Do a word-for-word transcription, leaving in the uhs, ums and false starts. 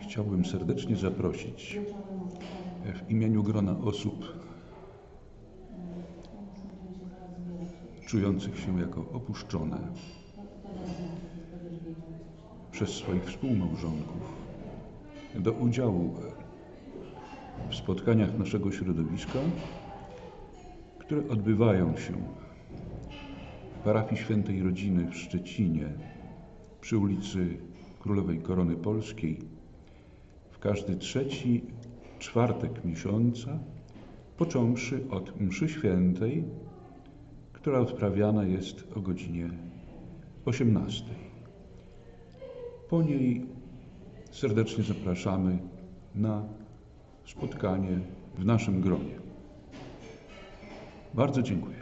chciałbym serdecznie zaprosić w imieniu grona osób czujących się jako opuszczone przez swoich współmałżonków do udziału w spotkaniach naszego środowiska, które odbywają się w parafii Świętej Rodziny w Szczecinie przy ulicy Królowej Korony Polskiej w każdy trzeci czwartek miesiąca, począwszy od mszy świętej, która odprawiana jest o godzinie osiemnastej. Po niej serdecznie zapraszamy na spotkanie w naszym gronie. Bardzo dziękuję.